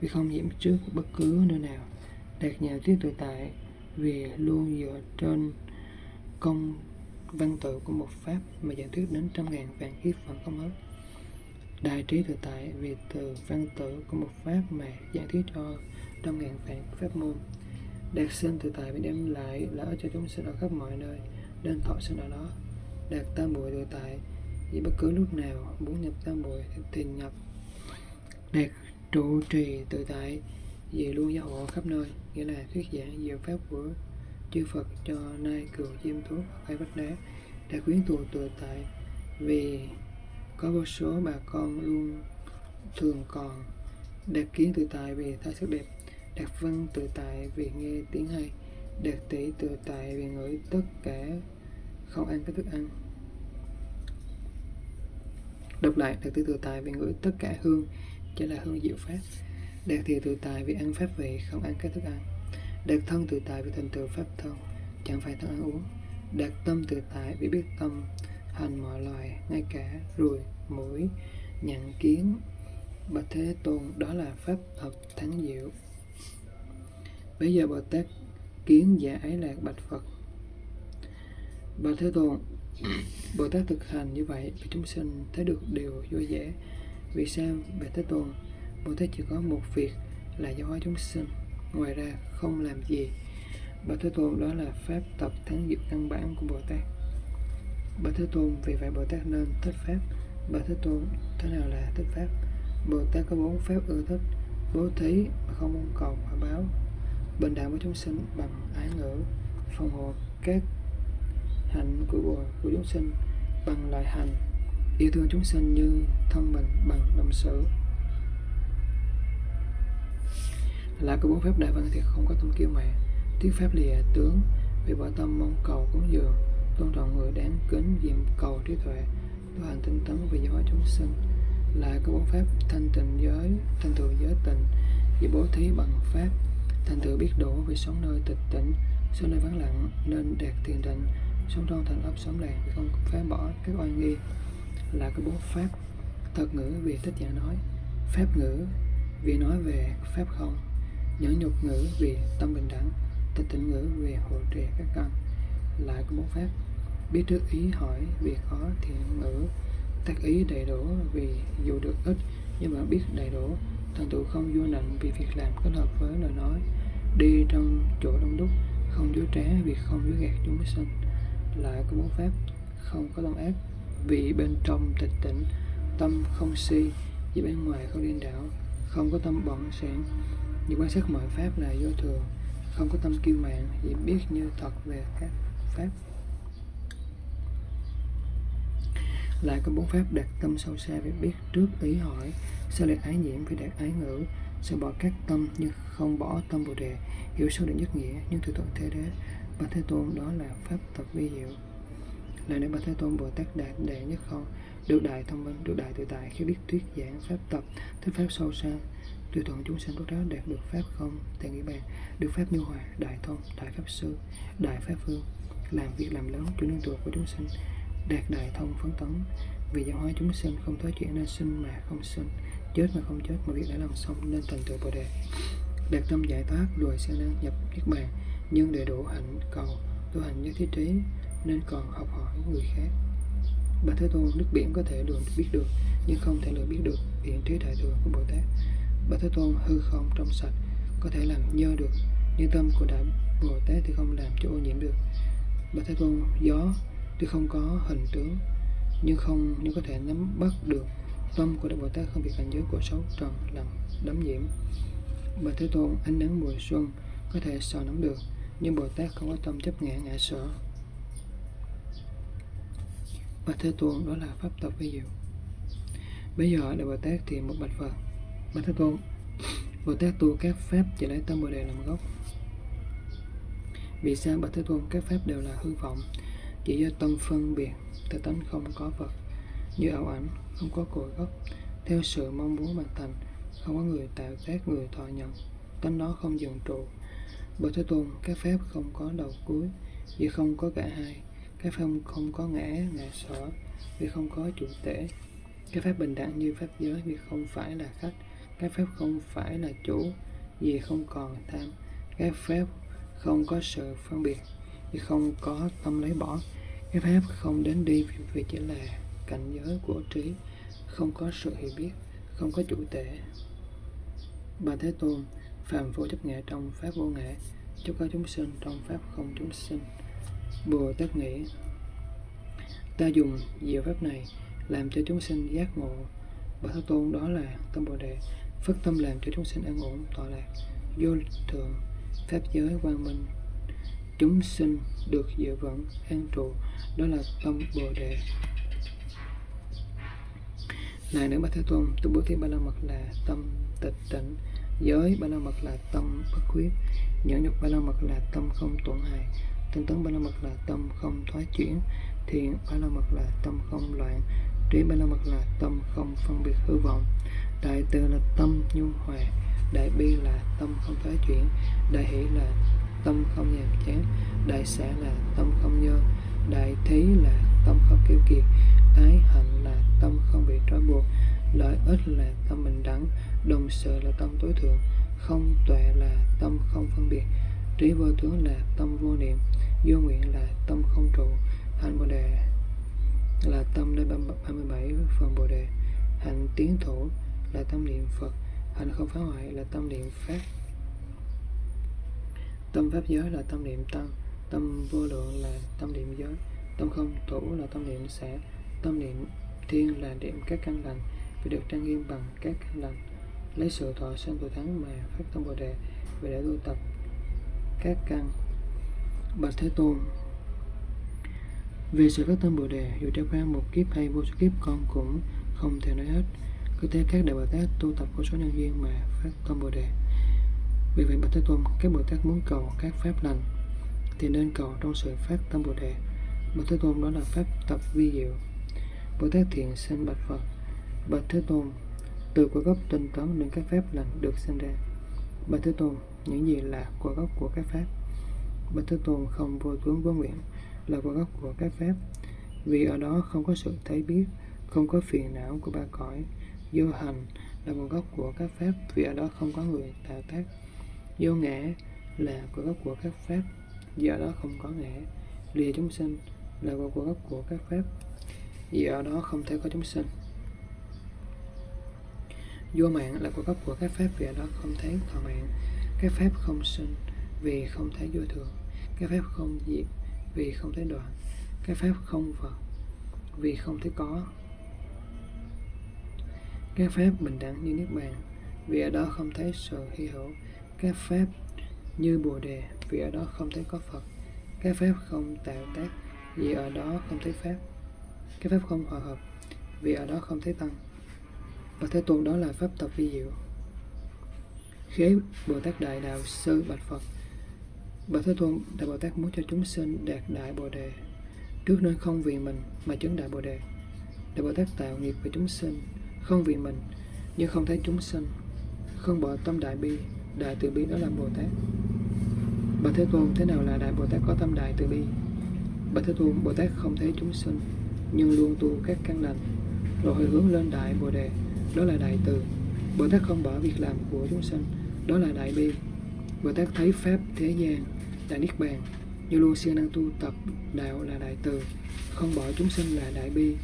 vì không nhiễm trước bất cứ nơi nào, đạt nhạo tiết tự tại, vì luôn dựa trên công văn tự của một pháp mà giải thuyết đến trăm ngàn vạn kiếp vẫn không hết. Đại trí tự tại, vì từ văn tự của một pháp mà giải thuyết cho trăm ngàn vạn pháp môn. Đạt sinh tự tại, vì đem lại lợi cho chúng sinh ở khắp mọi nơi nên thọ sinh ở đó. Đạt tam muội tự tại, vì bất cứ lúc nào muốn nhập tam muội thì nhập. Đạt trụ trì tự tại, vì luôn gia hộ khắp nơi, nghĩa là thuyết giảng diệu pháp của chư Phật cho nai cừu diêm thú hay vách đá. Đã quyến tụ tự tại, vì có vô số bà con luôn thường còn. Đạt kiến tự tại, vì thấy sắc đẹp. Đạt văn tự tại, vì nghe tiếng hay. Đạt tỷ tự tại, vì ngửi tất cả không ăn các thức ăn. Đọc lại, đạt tỷ tự tại, vì ngửi tất cả hương, chỉ là hương diệu pháp. Đạt thiện tự tại, vì ăn pháp vị không ăn các thức ăn. Đạt thân tự tại, vì thành tựu pháp thân, chẳng phải thân ăn uống. Đạt tâm tự tại, vì biết tâm hành mọi loài, ngay cả ruồi, muỗi, nhãn kiến. Bạch Thế Tôn, đó là pháp thật thánh diệu. Bây giờ Bồ Tát kiến giả ái lạc bạch Phật. Bạch Thế Tôn, Bồ Tát thực hành như vậy vì chúng sinh thấy được điều vui vẻ. Vì sao? Bạch Thế Tôn, Bồ Tát chỉ có một việc là giáo hóa chúng sinh, ngoài ra không làm gì. Bạch Thế Tôn, đó là pháp tập thánh diệu căn bản của Bồ Tát. Bạch Thế Tôn, vì vậy Bồ Tát nên thích pháp. Bạch Thế Tôn, thế nào là thích pháp? Bồ Tát có bốn phép ưa thích: bố thí mà không mong cầu quả báo, bình đẳng với chúng sinh bằng ái ngữ, phòng hộ các hạnh của chúng sinh bằng lợi hành, yêu thương chúng sinh như thân mình bằng đồng sự. Là có bốn phép đại văn thì không có tâm kiêu mạn, thuyết pháp lìa tướng, vì bỏ tâm mong cầu cúng dường, tôn trọng người đáng kính, diệm cầu trí tuệ, tu hành tinh tấn vì giáo hóa chúng sinh. Là có bốn pháp thanh tịnh giới, thanh tựu giới tịnh, vì bố thí bằng pháp, thành tựu biết đủ vì sống nơi tịch tịnh, sống nơi vắng lặng nên đạt thiền định, sống trong thành ấp sống làng vì không phá bỏ các oai nghi. Là có bốn pháp thật ngữ, vì thích giả nói, pháp ngữ vì nói về pháp không, nhẫn nhục ngữ vì tâm bình đẳng, tịch tịnh ngữ vì hộ trì các căn. Là có bốn pháp biết trước ý hỏi vì khó thiện ngữ, tác ý đầy đủ vì dù được ít nhưng mà biết đầy đủ, thành tựu không vô nịnh vì việc làm kết hợp với lời nói, đi trong chỗ đông đúc không dối trá vì không dối gạt chúng sinh. Lại có bốn pháp không có tâm ác, vì bên trong tịch tịnh, tâm không si, vì bên ngoài không điên đảo, không có tâm bận sản, vì quan sát mọi pháp là vô thường, không có tâm kiêu mạn, vì biết như thật về các pháp. Lại có bốn pháp đạt tâm sâu xa, vì biết trước ý hỏi, sẽ đạt ái nhiễm vì đạt ái ngữ, sẽ bỏ các tâm nhưng không bỏ tâm bồ đề, hiểu sâu định nhất nghĩa nhưng từ thuận thế đế. Bạch Thế Tôn, đó là pháp thật vi diệu. Là để Bạch Thế Tôn, Bồ Tát đạt đệ nhất không, được đại thông minh, được đại tự tại khi biết thuyết giảng pháp tập, thuyết pháp sâu xa, tùy thuận chúng sanh rốt ráo đạt được pháp không tại nghĩa bàn, được pháp như hòa, đại thông, đại pháp sư, đại pháp phương, làm việc làm lớn chủ nương tựa của chúng sinh, đạt đại thông phấn tấn, vì giáo hóa chúng sinh không thối chuyển nên sinh mà không sinh, chết mà không chết, mà việc đã làm xong nên thành tựu bồ đề, đạt tâm giải thoát, rồi siêng năng nhập niết bàn, nhưng đầy đủ hạnh cầu, tu hành như thế trí nên còn học hỏi người khác. Bạch Thế Tôn, nước biển có thể lường biết được nhưng không thể lường biết được hiện trí đại thừa của Bồ Tát. Bạch Thế Tôn, hư không trong sạch có thể làm nhơ được nhưng tâm của đại Bồ Tát thì không làm cho ô nhiễm được. Bạch Thế Tôn, gió tuy không có hình tướng nhưng có thể nắm bắt được tâm của Đại Bồ Tát, không bị cảnh giới của sáu trần làm đắm nhiễm. Bạch Thế Tôn, ánh nắng mùa xuân có thể sờ nắm được nhưng Bồ Tát không có tâm chấp ngã ngã sợ. Bạch Thế Tôn, đó là pháp tập vi diệu. Bây giờ Đại Bồ Tát thì một bạch Phật. Bạch Thế Tôn, Bồ Tát tu các pháp chỉ lấy tâm bồ đề làm gốc. Vì sao? Bạch Thế Tôn, các pháp đều là hư vọng, chỉ do tâm phân biệt, tự tánh không có vật, như ảo ảnh, không có cội gốc, theo sự mong muốn mà thành, không có người tạo tác, người thọ nhận, tánh đó không dừng trụ. Bạch Thế Tôn, các pháp không có đầu cuối, vì không có cả hai. Các pháp không có ngã, ngã sở, vì không có chủ tể. Các pháp bình đẳng như pháp giới, vì không phải là khách. Các pháp không phải là chủ, vì không còn tham. Các pháp không có sự phân biệt, vì không có tâm lấy bỏ. Các pháp không đến đi, vì chỉ là cảnh giới của trí, không có sự hiểu biết, không có chủ tể. Bạch Thế Tôn, phàm vô chấp ngã trong pháp vô ngã, chấp có chúng sinh trong pháp không chúng sinh. Bồ Tát nghĩ, ta dùng diệu pháp này làm cho chúng sinh giác ngộ. Bạch Thế Tôn, đó là tâm bồ đề, phất tâm làm cho chúng sinh an ổn, tọa lạc, vô thường, pháp giới quang minh, chúng sinh được dựa vững, an trụ, đó là tâm bồ đề. Này nữ Bạch Thế Tôn, tu bố thí ba la mật là tâm tịch tịnh, giới ba la mật là tâm bất khuyết, nhẫn nhục ba la mật là tâm không tổn hại, tinh tấn ba la mật là tâm không thoái chuyển, thiện ba la mật là tâm không loạn, trí ba la mật là tâm không phân biệt hư vọng, đại từ là tâm nhu hòa, đại bi là tâm không thoái chuyển, đại hỷ là tâm không nhàm chán, đại xã là tâm không nhơ, đại thí là tâm không kiêu kiệt, ái hạnh là tâm không bị trói buộc, lợi ích là tâm bình đẳng, đồng sự là tâm tối thượng, không tuệ là tâm không phân biệt, trí vô tướng là tâm vô niệm, vô nguyện là tâm không trụ, hành Bồ Đề là tâm đến 37 phần Bồ Đề, hành tiến thủ là tâm niệm Phật, hành không phá hoại là tâm niệm Pháp, tâm pháp giới là tâm niệm Tăng, tâm vô lượng là tâm niệm giới, tâm không thủ là tâm niệm sẽ, tâm niệm thiên là điểm các căn lành, vì được trang nghiêm bằng các căn lành, lấy sự thọ sanh tuổi thắng mà phát tâm Bồ Đề về để tu tập các căn. Bạch Thế Tôn, về sự phát tâm Bồ Đề, dù trải qua một kiếp hay vô số kiếp con cũng không thể nói hết. Cứ thế các đại Bồ Tát tu tập vô số nhân duyên mà phát tâm Bồ Đề. Vì vậy Bạch Thế Tôn, các Bồ Tát muốn cầu các pháp lành thì nên cầu trong sự phát tâm Bồ Đề. Bạch Thế Tôn, đó là pháp tập vi diệu. Bồ Tát Thiện xin bạch Phật: Bạch Thế Tôn, từ quả gốc tinh tấn đến các pháp lành được sinh ra. Bạch Thế Tôn, những gì là quả gốc của các pháp? Bạch Thế Tôn, không vô tướng vô nguyện là quả gốc của các pháp, vì ở đó không có sự thấy biết, không có phiền não của ba cõi. Vô hành là quả gốc của các pháp, vì ở đó không có người tạo tác. Vô ngã là quả gốc của các pháp, vì ở đó không có ngã. Lìa chúng sinh là quả gốc của các pháp, vì ở đó không thể có chúng sinh. Vô mạng là quả gốc của các pháp, vì ở đó không thấy thọ mạng. Các pháp không sinh vì không thấy vô thường, các pháp không diệt vì không thấy đoạn, các pháp không vật vì không thấy có. Các pháp bình đẳng như Niết Bàn, vì ở đó không thấy sự hy hữu. Các pháp như Bồ Đề, vì ở đó không thấy có Phật. Các pháp không tạo tác, vì ở đó không thấy pháp. Các pháp không hòa hợp, vì ở đó không thấy tăng. Bạch Thế Tôn, đó là pháp tập vi diệu. Khi ấy Bồ Tát Đại Đạo Sư bạch Phật: Bạch Thế Tôn, Đại Bồ Tát muốn cho chúng sinh đạt Đại Bồ Đề, trước nên không vì mình mà chứng Đại Bồ Đề. Đại Bồ Tát tạo nghiệp về chúng sinh, không vì mình nhưng không thấy chúng sinh, không bỏ tâm đại bi, đại từ bi, đó là Bồ Tát. Bạch Thế Tôn, thế nào là Đại Bồ Tát có tâm đại từ bi? Bạch Thế Tôn, Bồ Tát không thấy chúng sinh nhưng luôn tu các căn lành, rồi hồi hướng lên Đại Bồ Đề, đó là đại từ. Bồ Tát không bỏ việc làm của chúng sinh, đó là đại bi. Bồ Tát thấy pháp thế gian là Niết Bàn, như luôn siêng năng tu tập đạo là đại từ, không bỏ chúng sinh là đại bi.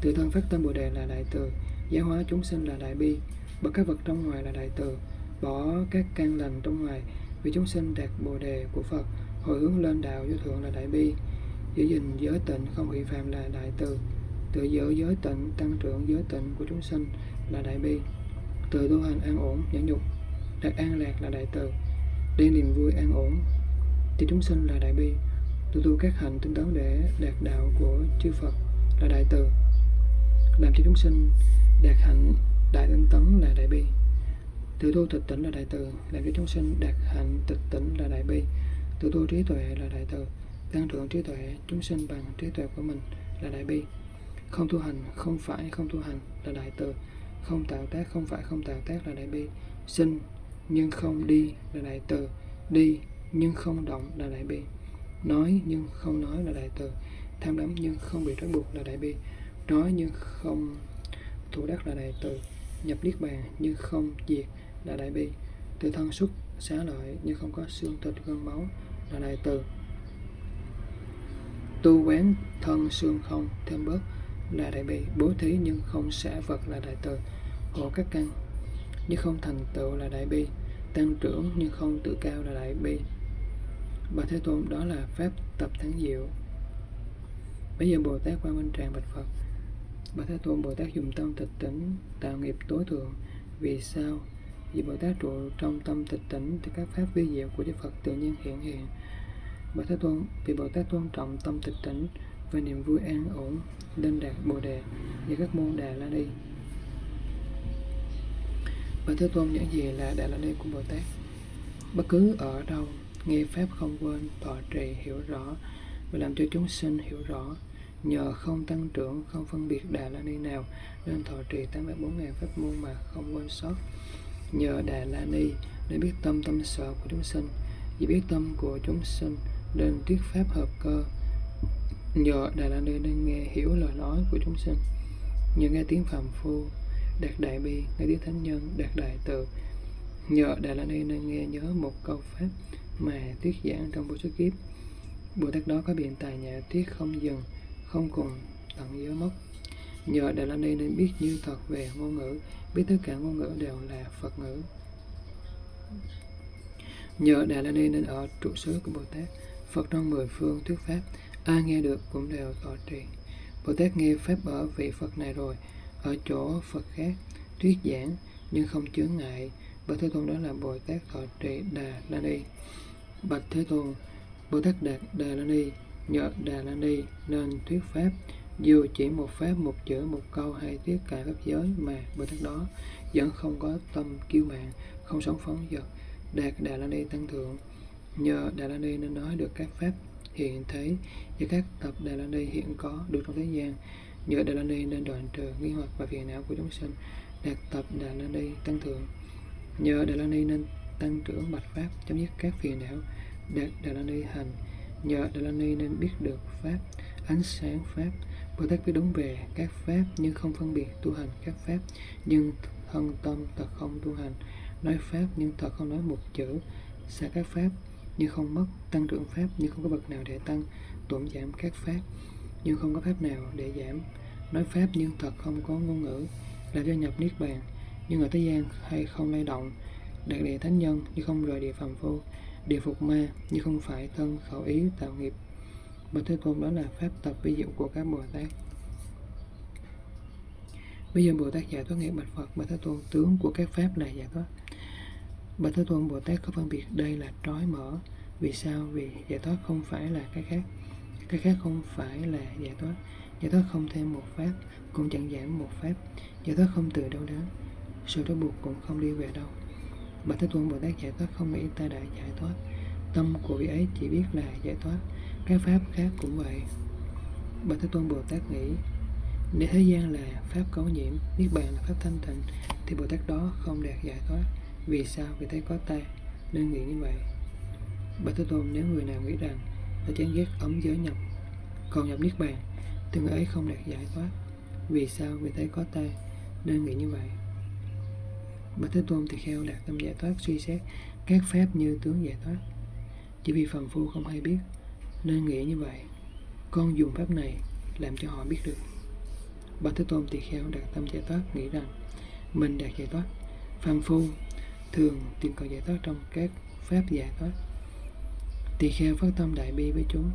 Tự thân phát tâm Bồ Đề là đại từ, giáo hóa chúng sinh là đại bi, bỏ các vật trong ngoài là đại từ, bỏ các căn lành trong ngoài, vì chúng sinh đạt Bồ Đề của Phật, hồi hướng lên đạo vô thượng là đại bi. Giữ gìn giới tịnh không bị phạm là đại từ, tự giữ giới tịnh tăng trưởng giới tịnh của chúng sinh là đại bi. Tự tu hành an ổn nhẫn nhục đạt an lạc là đại từ, đem niềm vui an ổn thì chúng sinh là đại bi. Tự tu các hành tinh tấn để đạt đạo của chư Phật là đại từ, làm cho chúng sinh đạt hạnh đại tinh tấn là đại bi. Tự tu tịch tỉnh là đại từ, làm cho chúng sinh đạt hạnh tịch tỉnh là đại bi. Tự tu trí tuệ là đại từ, tăng trưởng trí tuệ chúng sinh bằng trí tuệ của mình là đại bi. Không tu hành không phải không tu hành là đại từ, không tạo tác không phải không tạo tác là đại bi. Sinh nhưng không đi là đại từ, đi nhưng không động là đại bi. Nói nhưng không nói là đại từ, tham đắm nhưng không bị trói buộc là đại bi. Nói nhưng không thủ đắc là đại từ, nhập Niết Bàn nhưng không diệt là đại bi. Tự thân xuất xá lợi nhưng không có xương thịt gân máu là đại từ. Tu quán thân xương không thêm bớt là đại bi. Bố thí nhưng không xả vật là đại từ. Hộ các căn nhưng không thành tựu là đại bi. Tăng trưởng nhưng không tự cao là đại bi. Bạch Thế Tôn, đó là pháp tập thắng diệu. Bây giờ Bồ Tát Quang Minh Tràng bạch Phật: Bạch Thế Tôn, Bồ Tát dùng tâm tịch tỉnh tạo nghiệp tối thượng. Vì sao? Vì Bồ Tát trụ trong tâm tịch tỉnh thì các pháp vi diệu của Đức Phật tự nhiên hiện hiện. Bạch Thế Tôn, vì Bồ Tát tôn trọng tâm tịch tỉnh và niềm vui an ổn nên đạt Bồ Đề và các môn Đà La Ni. Bạch Thế Tôn, những gì là Đà La Ni của Bồ Tát? Bất cứ ở đâu nghe pháp không quên, thọ trì hiểu rõ và làm cho chúng sinh hiểu rõ. Nhờ không tăng trưởng, không phân biệt Đà La Ni nào nên thọ trì 84.000 pháp môn mà không quên sót. Nhờ Đà La Ni để biết tâm tâm sở của chúng sinh, vì biết tâm của chúng sinh nên thuyết pháp hợp cơ. Nhờ Đà La Ni nên nghe hiểu lời nói của chúng sinh, nhờ nghe tiếng phàm phu Đạt đại bi, đại đức thánh nhân, đạt đại từ. Nhờ Đà La Ni nên nghe nhớ một câu pháp mà thuyết giảng trong vô số kiếp. Bồ Tát đó có biện tài nhã thuyết không dừng, không cùng, tận giới mất. Nhờ Đà La Ni nên biết như thật về ngôn ngữ, biết tất cả ngôn ngữ đều là Phật ngữ. Nhờ Đà La Ni nên ở trụ xứ của Bồ Tát, Phật trong mười phương thuyết pháp, ai nghe được cũng đều thọ trì. Bồ Tát nghe pháp ở vị Phật này rồi, ở chỗ Phật khác thuyết giảng nhưng không chướng ngại, bởi Thế Tôn đó là Bồ Tát thọ trì Đà La Ni. Bạch Thế Tôn, Bồ Tát đạt Đà La Ni, nhờ Đà La Ni nên thuyết pháp, dù chỉ một pháp, một chữ, một câu hay tiết cả pháp giới mà Bồ Tát đó vẫn không có tâm kiêu mạn, không sống phóng dật, đạt Đà La Ni tăng thượng. Nhờ Đà La Ni nên nói được các pháp hiện thấy và các tập Đà La Ni hiện có được trong thế gian. Nhờ Đà La Ni nên đoạn trừ nghi hoặc và phiền não của chúng sinh, đạt tập Đà La Ni tăng thượng. Nhờ Đà La Ni nên tăng trưởng bạch pháp, chấm dứt các phiền não, đạt Đà La Ni hành. Nhờ Đà La Ni nên biết được pháp, ánh sáng pháp. Bồ Tát biết đúng về các pháp nhưng không phân biệt tu hành các pháp, nhưng thân tâm thật không tu hành, nói pháp nhưng thật không nói một chữ, xa các pháp nhưng không mất, tăng trưởng pháp nhưng không có bậc nào để tăng, tổn giảm các pháp nhưng không có pháp nào để giảm, nói pháp nhưng thật không có ngôn ngữ, làm cho nhập niết bàn nhưng ở thế gian hay không lay động, đạt địa thánh nhân nhưng không rời địa phàm phu, địa phục ma nhưng không phải thân khẩu ý tạo nghiệp. Bạch Thế Tôn, đó là pháp tập vi diệu của các Bồ Tát. Bây giờ Bồ Tát giải thoát nghĩa bạch Phật, Bạch Thế Tôn, tướng của các pháp là giải thoát. Bạch Thế Tôn, Bồ Tát có phân biệt đây là trói mở. Vì sao? Vì giải thoát không phải là cái khác, cái khác không phải là giải thoát. Giải thoát không thêm một pháp, cũng chẳng giảm một pháp. Giải thoát không từ đâu đến, sự trói buộc cũng không đi về đâu. Bạch Thế Tôn, Bồ Tát giải thoát không nghĩ ta đã giải thoát, tâm của vị ấy chỉ biết là giải thoát. Các pháp khác cũng vậy. Bạch Thế Tôn, Bồ Tát nghĩ nếu thế gian là pháp cấu nhiễm, niết bàn là pháp thanh tịnh, thì Bồ Tát đó không đạt giải thoát. Vì sao? Vì thấy có ta nên nghĩ như vậy. Bạch Thế Tôn, nếu người nào nghĩ rằng ta chán ghét ấm giới nhập, còn nhập niết bàn, thì người ấy không đạt giải thoát. Vì sao? Vì thấy có ta nên nghĩ như vậy. Bạch Thế Tôn, thì kheo đạt tâm giải thoát suy xét các pháp như tướng giải thoát. Chỉ vì phàm phu không hay biết nên nghĩ như vậy, con dùng pháp này làm cho họ biết được. Bạch Thế Tôn, tỳ kheo đạt tâm giải thoát nghĩ rằng mình đạt giải thoát. Phàm phu thường tìm cầu giải thoát trong các pháp giải thoát. Tỳ kheo phát tâm đại bi với chúng.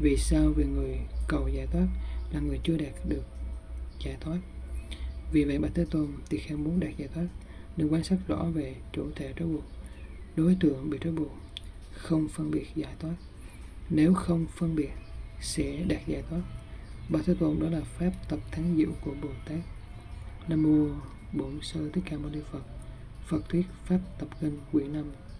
Vì sao? Vì người cầu giải thoát là người chưa đạt được giải thoát. Vì vậy Bạch Thế Tôn, tỳ kheo muốn đạt giải thoát nên quan sát rõ về chủ thể trói buộc, đối tượng bị trói buộc, không phân biệt giải thoát. Nếu không phân biệt sẽ đạt giải thoát. Bạch Thế Tôn, đó là pháp tập thắng diệu của Bồ Tát. Nam mô Bổn Sư Thích Ca Mâu Ni Phật. Phật Thuyết Pháp Tập Kinh quyển 5.